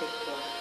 Take care.